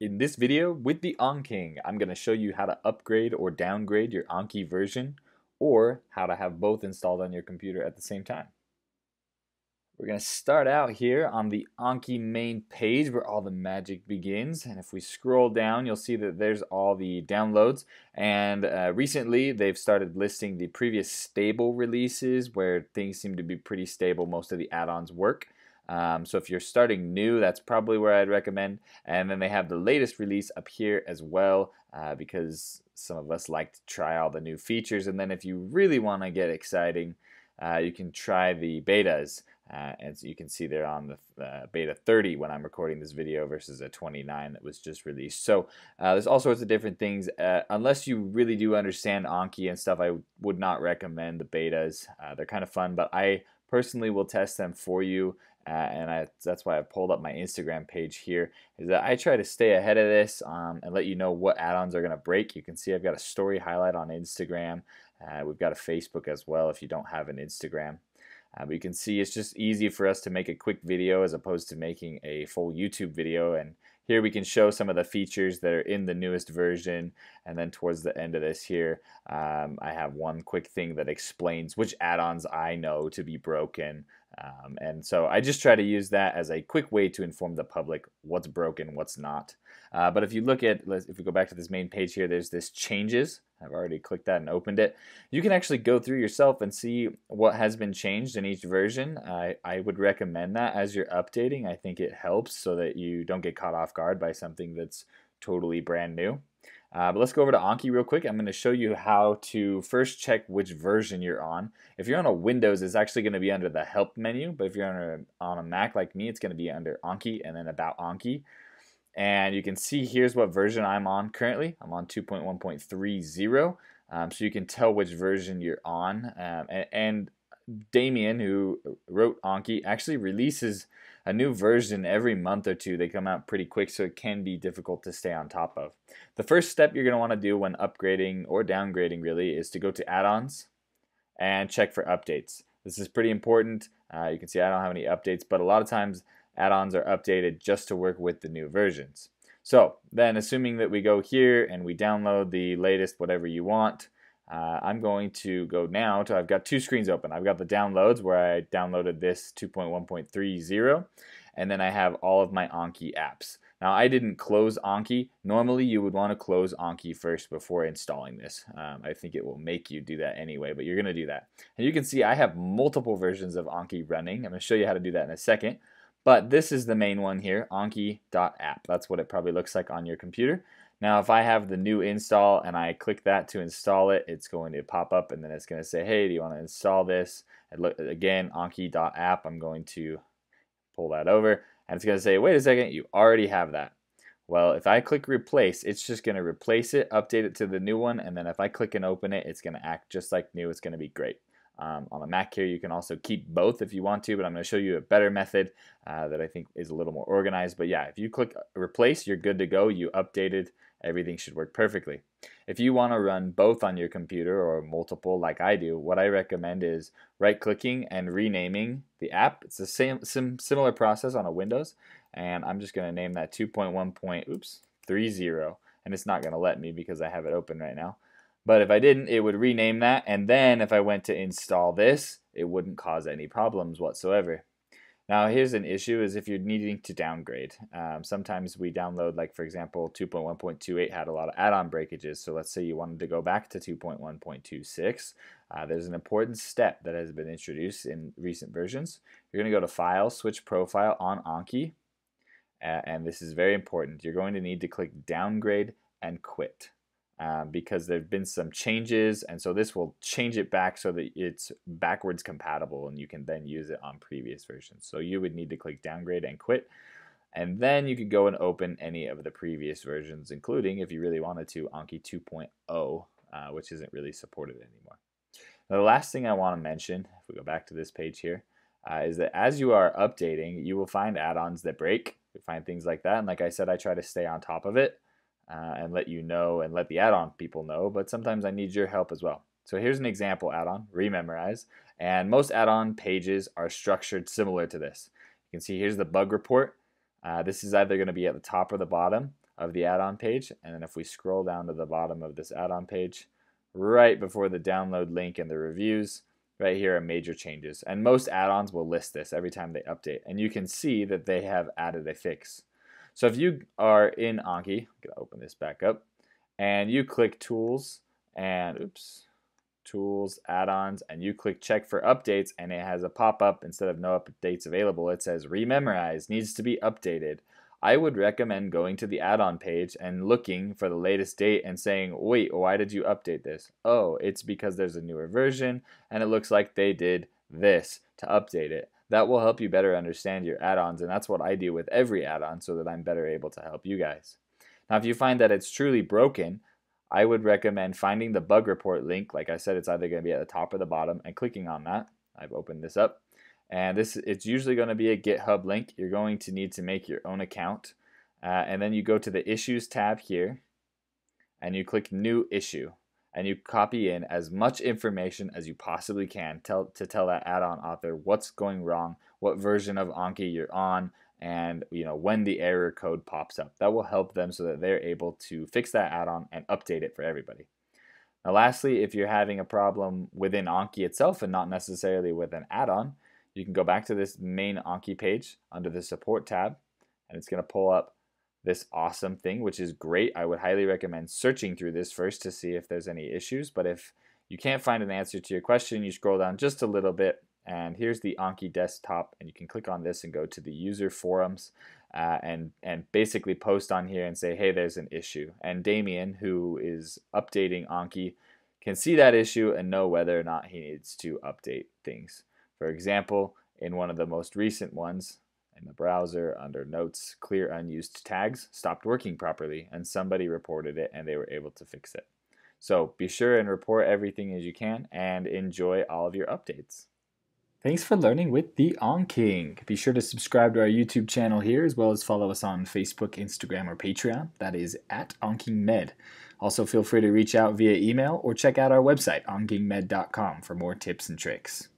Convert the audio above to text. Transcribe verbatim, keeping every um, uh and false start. In this video with the AnKing, I'm going to show you how to upgrade or downgrade your Anki version, or how to have both installed on your computer at the same time. We're going to start out here on the Anki main page where all the magic begins, and if we scroll down you'll see that there's all the downloads, and uh, recently they've started listing the previous stable releases where things seem to be pretty stable, most of the add-ons work. Um, so if you're starting new, that's probably where I'd recommend. And then they have the latest release up here as well, uh, because some of us like to try all the new features. And then if you really want to get exciting, uh, you can try the betas. Uh, and so you can see they're on the uh, beta thirty when I'm recording this video versus a twenty-nine that was just released. So uh, there's all sorts of different things. Uh, unless you really do understand Anki and stuff, I would not recommend the betas. Uh, they're kind of fun, but I personally will test them for you. Uh, and I, that's why I pulled up my Instagram page here, is that I try to stay ahead of this um, and let you know what add-ons are going to break. You can see I've got a story highlight on Instagram. Uh, we've got a Facebook as well if you don't have an Instagram. Uh, but you can see it's just easy for us to make a quick video as opposed to making a full YouTube video. And here we can show some of the features that are in the newest version. And then towards the end of this here, um, I have one quick thing that explains which add-ons I know to be broken. Um, and so I just try to use that as a quick way to inform the public what's broken, what's not. Uh, but if you look at, if we go back to this main page here, there's this changes. I've already clicked that and opened it. You can actually go through yourself and see what has been changed in each version. I, I would recommend that as you're updating. I think it helps so that you don't get caught off guard by something that's totally brand new. Uh, but let's go over to Anki real quick. I'm going to show you how to first check which version you're on. If you're on a Windows, it's actually going to be under the Help menu, but if you're on a, on a Mac like me, it's going to be under Anki and then About Anki. And you can see here's what version I'm on currently. I'm on two point one point three zero, um, so you can tell which version you're on. Um, and, and Damien, who wrote Anki, actually releases a new version every month or two. They come out pretty quick, so it can be difficult to stay on top of. The first step you're going to want to do when upgrading or downgrading really is to go to add-ons and check for updates. This is pretty important. Uh, you can see I don't have any updates, but a lot of times add-ons are updated just to work with the new versions. So then assuming that we go here and we download the latest whatever you want, Uh, I'm going to go now to, I've got two screens open. I've got the downloads where I downloaded this two point one point three zero, and then I have all of my Anki apps. Now I didn't close Anki. Normally you would want to close Anki first before installing this. Um, I think it will make you do that anyway, but you're going to do that. And you can see I have multiple versions of Anki running. I'm going to show you how to do that in a second. But this is the main one here, Anki dot app. That's what it probably looks like on your computer. Now if I have the new install and I click that to install it, it's going to pop up and then it's going to say, hey, do you want to install this? And look, again, Anki dot app, I'm going to pull that over and it's going to say, wait a second, you already have that. Well, if I click replace, it's just going to replace it, update it to the new one, and then if I click and open it, it's going to act just like new. It's going to be great. Um, on a Mac here, you can also keep both if you want to, but I'm going to show you a better method uh, that I think is a little more organized. But yeah, if you click replace, you're good to go. You updated. Everything should work perfectly. If you want to run both on your computer or multiple like I do, what I recommend is right-clicking and renaming the app. It's the same sim, similar process on a Windows, and I'm just going to name that two point one point three zero, and it's not going to let me because I have it open right now. But if I didn't, it would rename that, and then if I went to install this, it wouldn't cause any problems whatsoever. Now here's an issue, is if you're needing to downgrade. Um, sometimes we download, like for example, two point one point two eight had a lot of add-on breakages, so let's say you wanted to go back to two point one point two six. Uh, there's an important step that has been introduced in recent versions. You're going to go to File, Switch Profile on Anki, uh, and this is very important. You're going to need to click Downgrade and Quit. Um, because there have been some changes, and so this will change it back so that it's backwards compatible and you can then use it on previous versions. So you would need to click downgrade and quit, and then you could go and open any of the previous versions, including, if you really wanted to, Anki two point oh, uh, which isn't really supported anymore. Now the last thing I want to mention, if we go back to this page here, uh, is that as you are updating, you will find add-ons that break. You'll find things like that, and like I said, I try to stay on top of it. Uh, and let you know and let the add-on people know, but sometimes I need your help as well. So here's an example add-on, Rememorize, and most add-on pages are structured similar to this. You can see here's the bug report. Uh, this is either going to be at the top or the bottom. of the add-on page. And then if we scroll down to the bottom of this add-on page, right before the download link and the reviews, right here are major changes. And most add-ons will list this every time they update. And you can see that they have added a fix. So if you are in Anki, I'm gonna open this back up, and you click Tools and oops, Tools, Add-ons, and you click Check for Updates, and it has a pop-up. Instead of no updates available, it says Rememorize needs to be updated. I would recommend going to the add-on page and looking for the latest date and saying, wait, why did you update this? Oh, it's because there's a newer version and it looks like they did this to update it. That will help you better understand your add-ons, and that's what I do with every add-on so that I'm better able to help you guys. Now, if you find that it's truly broken, I would recommend finding the bug report link. Like I said, it's either going to be at the top or the bottom, and clicking on that. I've opened this up. And this, it's usually going to be a GitHub link. You're going to need to make your own account. Uh, and then you go to the Issues tab here, and you click New Issue. And you copy in as much information as you possibly can tell, to tell that add-on author what's going wrong, what version of Anki you're on, and you know when the error code pops up. That will help them so that they're able to fix that add-on and update it for everybody. Now lastly, if you're having a problem within Anki itself and not necessarily with an add-on, you can go back to this main Anki page under the Support tab, and it's going to pull up this awesome thing, which is great. I would highly recommend searching through this first to see if there's any issues, but if you can't find an answer to your question, you scroll down just a little bit, and here's the Anki desktop, and you can click on this and go to the user forums uh, and, and basically post on here and say, hey, there's an issue. And Damien, who is updating Anki, can see that issue and know whether or not he needs to update things. For example, in one of the most recent ones, in the browser, under Notes, Clear Unused Tags stopped working properly, and somebody reported it, and they were able to fix it. So be sure and report everything as you can, and enjoy all of your updates. Thanks for learning with the AnKing. Be sure to subscribe to our YouTube channel here, as well as follow us on Facebook, Instagram, or Patreon. That is at AnKingMed. Also, feel free to reach out via email or check out our website, AnKingMed dot com, for more tips and tricks.